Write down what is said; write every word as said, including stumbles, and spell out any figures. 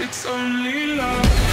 It's only love.